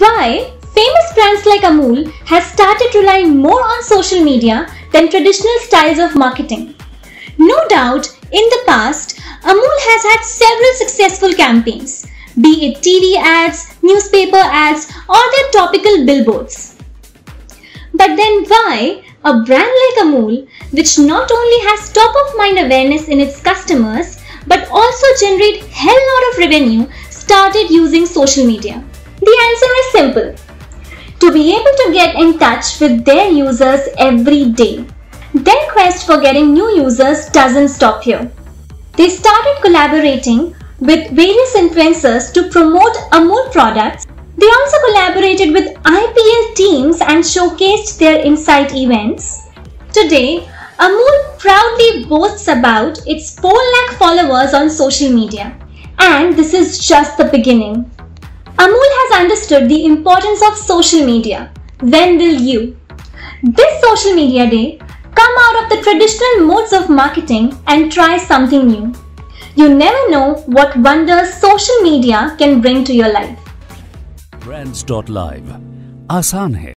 Why famous brands like Amul has started relying more on social media than traditional styles of marketing. No doubt, in the past, Amul has had several successful campaigns, be it TV ads, newspaper ads, or their topical billboards. But then why a brand like Amul, which not only has top-of-mind awareness in its customers, but also generate hell lot of revenue, started using social media? The answer is simple. To be able to get in touch with their users every day. Their quest for getting new users doesn't stop here. They started collaborating with various influencers to promote Amul products. They also collaborated with IPL teams and showcased their insight events. Today, Amul proudly boasts about its 4 lakh followers on social media. And this is just the beginning. Amul has understood the importance of social media. When will you? This Social Media Day, come out of the traditional modes of marketing and try something new. You never know what wonders social media can bring to your life. Brands.Live, aasan hai.